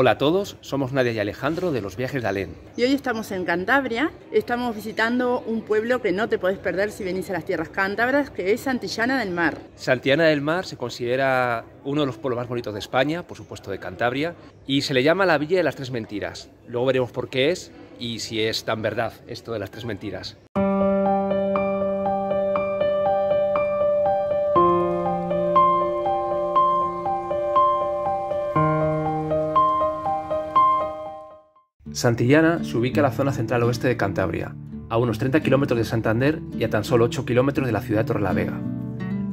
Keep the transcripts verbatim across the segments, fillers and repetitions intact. Hola a todos, somos Nadia y Alejandro de Los Viajes de Alén. Y hoy estamos en Cantabria, estamos visitando un pueblo que no te podés perder si venís a las tierras cántabras, que es Santillana del Mar. Santillana del Mar se considera uno de los pueblos más bonitos de España, por supuesto de Cantabria, y se le llama la Villa de las Tres Mentiras. Luego veremos por qué es y si es tan verdad esto de las Tres Mentiras. Santillana se ubica en la zona central oeste de Cantabria, a unos treinta kilómetros de Santander y a tan solo ocho kilómetros de la ciudad de Torrelavega.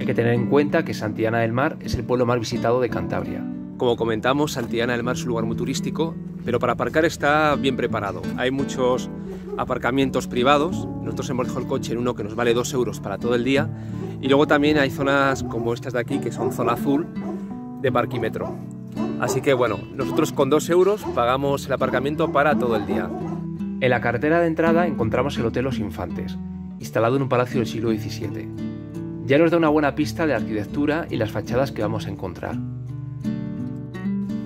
Hay que tener en cuenta que Santillana del Mar es el pueblo más visitado de Cantabria. Como comentamos, Santillana del Mar es un lugar muy turístico, pero para aparcar está bien preparado. Hay muchos aparcamientos privados, nosotros hemos dejado el coche en uno que nos vale dos euros para todo el día, y luego también hay zonas como estas de aquí, que son zona azul, de parquímetro. Así que bueno, nosotros con dos euros pagamos el aparcamiento para todo el día. En la carretera de entrada encontramos el Hotel Los Infantes, instalado en un palacio del siglo diecisiete. Ya nos da una buena pista de la arquitectura y las fachadas que vamos a encontrar.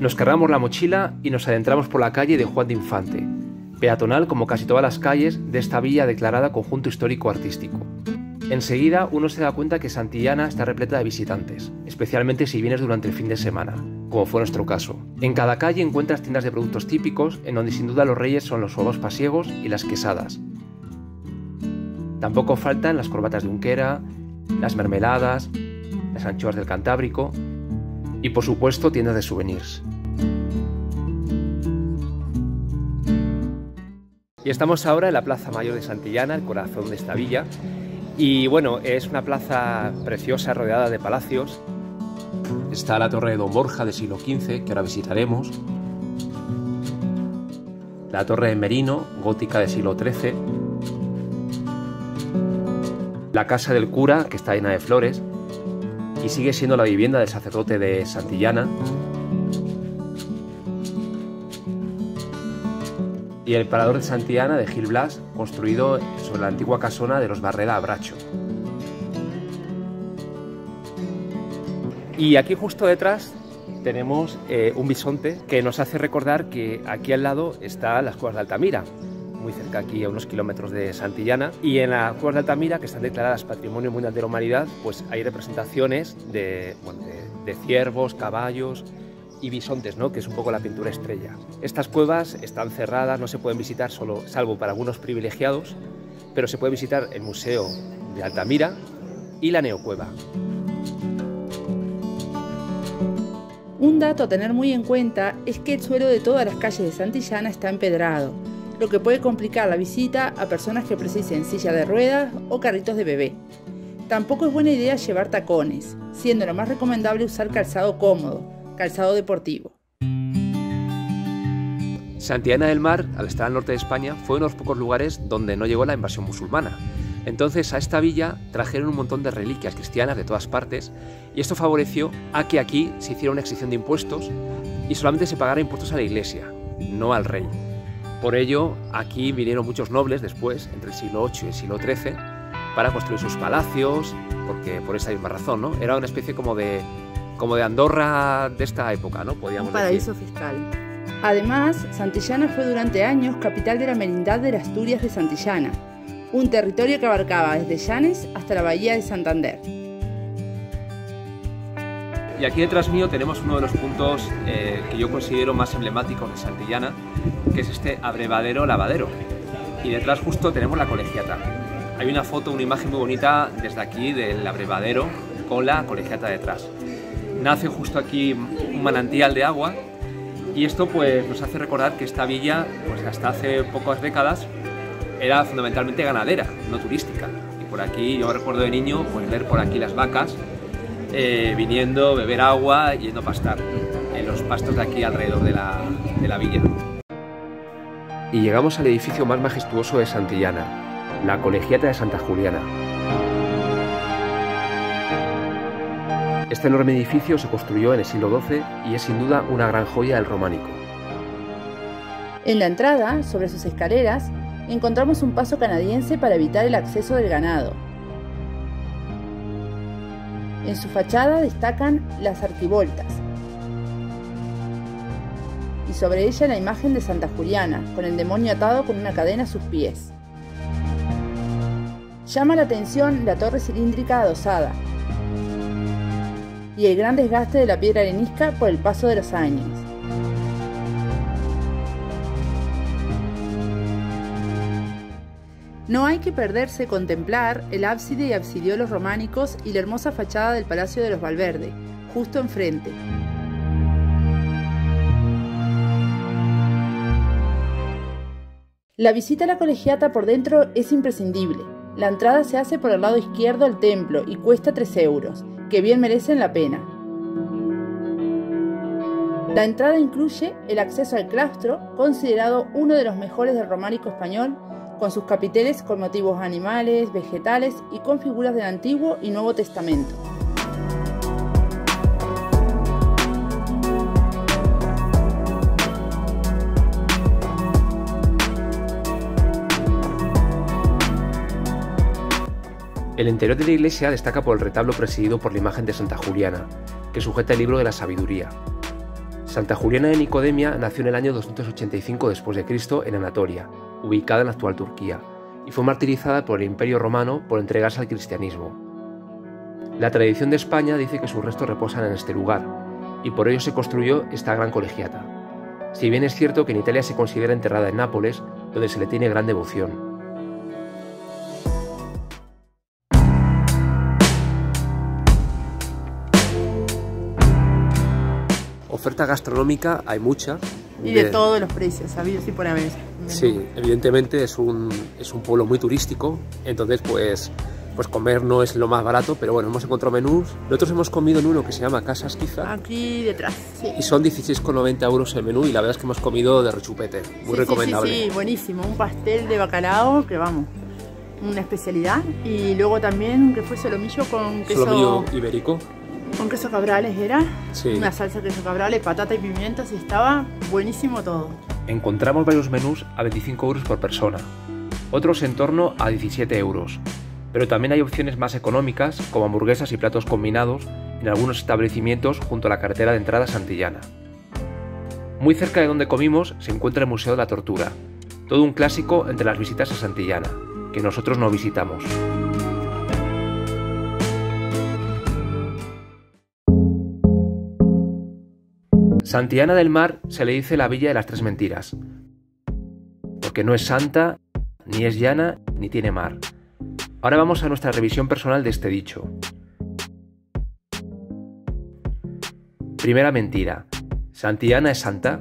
Nos cargamos la mochila y nos adentramos por la calle de Juan de Infante, peatonal como casi todas las calles de esta villa declarada Conjunto Histórico-Artístico. Enseguida uno se da cuenta que Santillana está repleta de visitantes, especialmente si vienes durante el fin de semana, como fue nuestro caso. En cada calle encuentras tiendas de productos típicos, en donde sin duda los reyes son los huevos pasiegos y las quesadas. Tampoco faltan las corbatas de Unquera, las mermeladas, las anchoas del Cantábrico y por supuesto tiendas de souvenirs. Y estamos ahora en la Plaza Mayor de Santillana, el corazón de esta villa, y bueno, es una plaza preciosa rodeada de palacios. Está la Torre de Don Borja del siglo quince, que ahora visitaremos, la Torre de Merino, gótica del siglo trece, la Casa del Cura, que está llena de flores y sigue siendo la vivienda del sacerdote de Santillana, y el Parador de Santillana de Gil Blas, construido sobre la antigua casona de los Barreda Abracho. Y aquí justo detrás tenemos eh, un bisonte que nos hace recordar que aquí al lado están las cuevas de Altamira, muy cerca aquí a unos kilómetros de Santillana, y en las cuevas de Altamira, que están declaradas Patrimonio Mundial de la Humanidad, pues hay representaciones de, bueno, de, de ciervos, caballos y bisontes, ¿no?, que es un poco la pintura estrella. Estas cuevas están cerradas, no se pueden visitar solo, salvo para algunos privilegiados, pero se puede visitar el Museo de Altamira y la Neocueva. Un dato a tener muy en cuenta es que el suelo de todas las calles de Santillana está empedrado, lo que puede complicar la visita a personas que precisen silla de ruedas o carritos de bebé. Tampoco es buena idea llevar tacones, siendo lo más recomendable usar calzado cómodo, calzado deportivo. Santillana del Mar, al estar al norte de España, fue uno de los pocos lugares donde no llegó la invasión musulmana. Entonces a esta villa trajeron un montón de reliquias cristianas de todas partes y esto favoreció a que aquí se hiciera una exención de impuestos y solamente se pagara impuestos a la iglesia, no al rey. Por ello aquí vinieron muchos nobles después, entre el siglo ocho y el siglo trece, para construir sus palacios, porque por esa misma razón, ¿no? Era una especie como de, como de Andorra de esta época, ¿no? Podíamos decir. Un paraíso fiscal. Además, Santillana fue durante años capital de la Merindad de las Asturias de Santillana, un territorio que abarcaba desde Llanes hasta la bahía de Santander. Y aquí detrás mío tenemos uno de los puntos eh, que yo considero más emblemáticos de Santillana, que es este abrevadero lavadero. Y detrás justo tenemos la Colegiata. Hay una foto, una imagen muy bonita desde aquí del abrevadero con la Colegiata detrás. Nace justo aquí un manantial de agua y esto pues nos hace recordar que esta villa, pues hasta hace pocas décadas, era fundamentalmente ganadera, no turística. Y por aquí, yo recuerdo de niño, pues ver por aquí las vacas eh, viniendo, beber agua y yendo a pastar en los pastos de aquí alrededor de la, de la villa. Y llegamos al edificio más majestuoso de Santillana, la Colegiata de Santa Juliana. Este enorme edificio se construyó en el siglo doce y es sin duda una gran joya del románico. En la entrada, sobre sus escaleras, encontramos un paso canadiense para evitar el acceso del ganado. En su fachada destacan las arquivoltas. y sobre ella la imagen de Santa Juliana, con el demonio atado con una cadena a sus pies. Llama la atención la torre cilíndrica adosada y el gran desgaste de la piedra arenisca por el paso de los años. No hay que perderse contemplar el ábside y absidiolos románicos y la hermosa fachada del Palacio de los Valverde, justo enfrente. La visita a la colegiata por dentro es imprescindible. La entrada se hace por el lado izquierdo al templo y cuesta tres euros, que bien merecen la pena. La entrada incluye el acceso al claustro, considerado uno de los mejores del románico español, con sus capiteles con motivos animales, vegetales y con figuras del Antiguo y Nuevo Testamento. El interior de la iglesia destaca por el retablo presidido por la imagen de Santa Juliana, que sujeta el libro de la sabiduría. Santa Juliana de Nicodemia nació en el año doscientos ochenta y cinco después de Cristo en Anatolia, ubicada en la actual Turquía, y fue martirizada por el Imperio Romano por entregarse al cristianismo. La tradición de España dice que sus restos reposan en este lugar, y por ello se construyó esta gran colegiata. Si bien es cierto que en Italia se considera enterrada en Nápoles, donde se le tiene gran devoción. Oferta gastronómica hay mucha. Y de, de todos los precios, sabidos y por haber. Sí, evidentemente es un, es un pueblo muy turístico, entonces pues, pues comer no es lo más barato, pero bueno, hemos encontrado menús. Nosotros hemos comido en uno que se llama Casa Astiza. Aquí detrás, sí. Y son dieciséis con noventa euros el menú y la verdad es que hemos comido de rechupete, muy sí, recomendable. Sí, sí, sí, buenísimo, un pastel de bacalao, que vamos, una especialidad. Y luego también que fue solomillo con queso... Solomillo ibérico. Con queso cabrales era, sí. Una salsa de queso cabrales, patata y pimientos y estaba buenísimo todo. Encontramos varios menús a veinticinco euros por persona, otros en torno a diecisiete euros, pero también hay opciones más económicas como hamburguesas y platos combinados en algunos establecimientos junto a la carretera de entrada Santillana. Muy cerca de donde comimos se encuentra el Museo de la Tortura, todo un clásico entre las visitas a Santillana, que nosotros no visitamos. Santillana del Mar se le dice la Villa de las Tres Mentiras, porque no es santa, ni es llana, ni tiene mar. Ahora vamos a nuestra revisión personal de este dicho. Primera mentira. ¿Santillana es santa?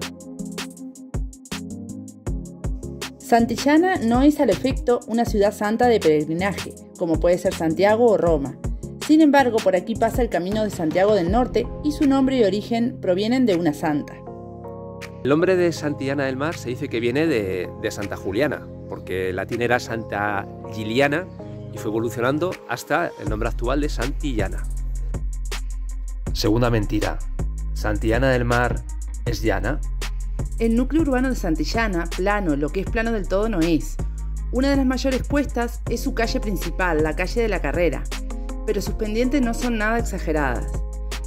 Santillana no es al efecto una ciudad santa de peregrinaje, como puede ser Santiago o Roma. Sin embargo, por aquí pasa el Camino de Santiago del Norte y su nombre y origen provienen de una santa. El nombre de Santillana del Mar se dice que viene de, de Santa Juliana, porque el latín era Santa Giliana y fue evolucionando hasta el nombre actual de Santillana. Segunda mentira. ¿Santillana del Mar es llana? El núcleo urbano de Santillana, plano, lo que es plano del todo no es. Una de las mayores cuestas es su calle principal, la Calle de la Carrera, pero sus pendientes no son nada exageradas.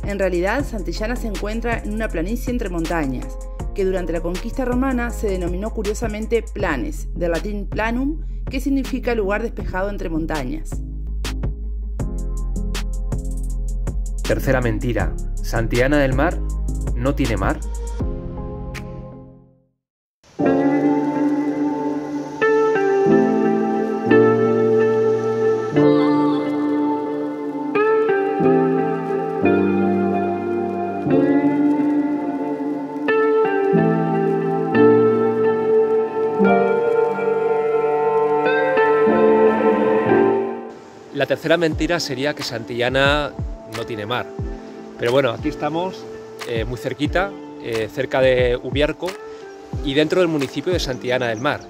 En realidad, Santillana se encuentra en una planicie entre montañas, que durante la conquista romana se denominó curiosamente planes, del latín planum, que significa lugar despejado entre montañas. Tercera mentira. ¿Santillana del Mar no tiene mar? La tercera mentira sería que Santillana no tiene mar, pero bueno, aquí estamos eh, muy cerquita, eh, cerca de Ubiarco y dentro del municipio de Santillana del Mar,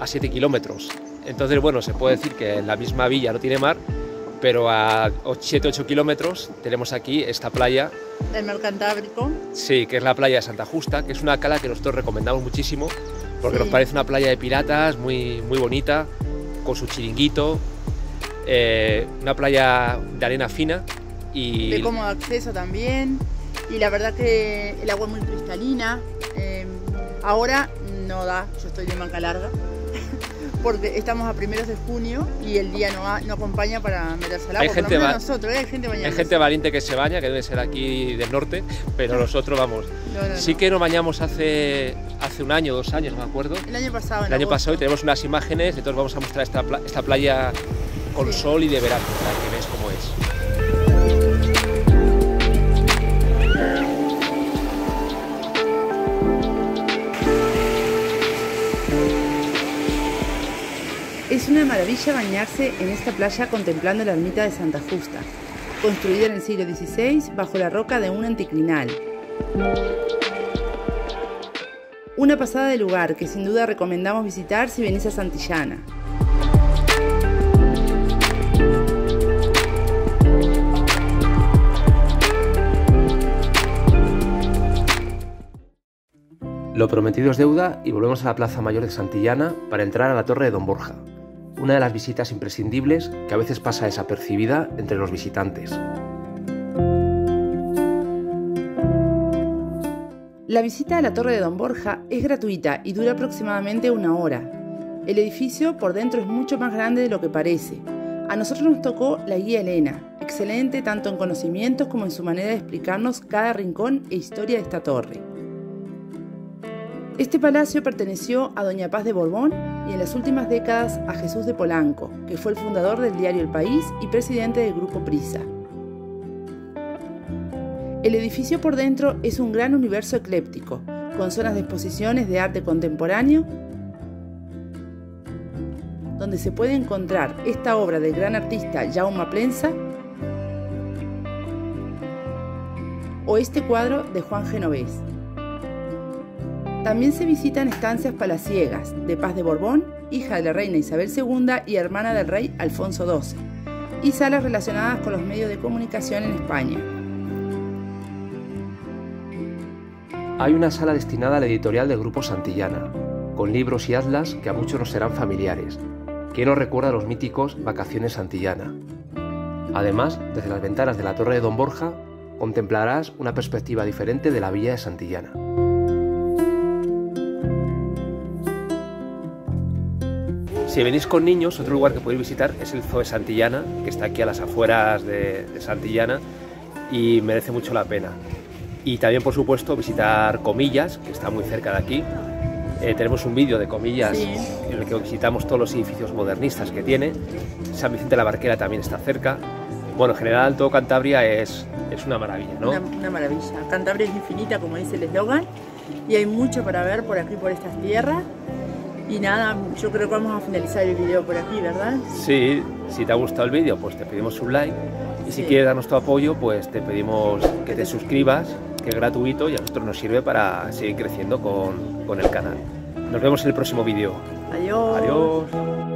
a siete kilómetros. Entonces bueno, se puede decir que la misma villa no tiene mar, pero a siete u ocho kilómetros tenemos aquí esta playa. El mar Cantábrico. Sí, que es la playa de Santa Justa, que es una cala que nosotros recomendamos muchísimo, porque sí, nos parece una playa de piratas muy, muy bonita, con su chiringuito. Eh, una playa de arena fina y de cómodo acceso también, y la verdad que el agua es muy cristalina, eh, Ahora no da, yo estoy de manga larga, porque estamos a primeros de junio y el día no, no acompaña para meterse al agua. Hay gente, nosotros, ¿eh? Hay gente, hay gente valiente que se baña, que debe ser aquí del norte, pero nosotros vamos. No, no, sí no. que nos bañamos hace, hace un año, dos años, no me acuerdo. El año pasado. El año pasado, y tenemos unas imágenes, entonces vamos a mostrar esta, pla esta playa con sí. sol y de verano, para que veáis cómo es. Es una maravilla bañarse en esta playa contemplando la ermita de Santa Justa, construida en el siglo dieciséis bajo la roca de un anticlinal. Una pasada de lugar que sin duda recomendamos visitar si venís a Santillana. Lo prometido es deuda y volvemos a la Plaza Mayor de Santillana para entrar a la Torre de Don Borja. Una de las visitas imprescindibles que a veces pasa desapercibida entre los visitantes. La visita a la Torre de Don Borja es gratuita y dura aproximadamente una hora. El edificio por dentro es mucho más grande de lo que parece. A nosotros nos tocó la guía Elena, excelente tanto en conocimientos como en su manera de explicarnos cada rincón e historia de esta torre. Este palacio perteneció a doña Paz de Borbón y en las últimas décadas a Jesús de Polanco, que fue el fundador del diario El País y presidente del Grupo Prisa. El edificio por dentro es un gran universo ecléptico, con zonas de exposiciones de arte contemporáneo, donde se puede encontrar esta obra del gran artista Jaume Plensa o este cuadro de Juan Genovés. También se visitan estancias palaciegas de Paz de Borbón, hija de la reina Isabel segunda y hermana del rey Alfonso doce, y salas relacionadas con los medios de comunicación en España. Hay una sala destinada a la editorial del Grupo Santillana, con libros y atlas que a muchos nos serán familiares, que nos recuerda a los míticos Vacaciones Santillana. Además, desde las ventanas de la Torre de Don Borja, contemplarás una perspectiva diferente de la villa de Santillana. Si venís con niños, otro lugar que podéis visitar es el Zoo de Santillana, que está aquí a las afueras de, de Santillana y merece mucho la pena. Y también, por supuesto, visitar Comillas, que está muy cerca de aquí. Eh, tenemos un vídeo de Comillas sí. en el que visitamos todos los edificios modernistas que tiene. San Vicente de la Barquera también está cerca. Bueno, en general, todo Cantabria es, es una maravilla, ¿no? Una, una maravilla. Cantabria es infinita, como dice el eslogan, y hay mucho para ver por aquí, por estas tierras. Y nada, yo creo que vamos a finalizar el vídeo por aquí, ¿verdad? Sí, si te ha gustado el vídeo, pues te pedimos un like. Y si sí. quieres darnos tu apoyo, pues te pedimos que te suscribas, que es gratuito y a nosotros nos sirve para seguir creciendo con, con el canal. Nos vemos en el próximo vídeo. Adiós. Adiós.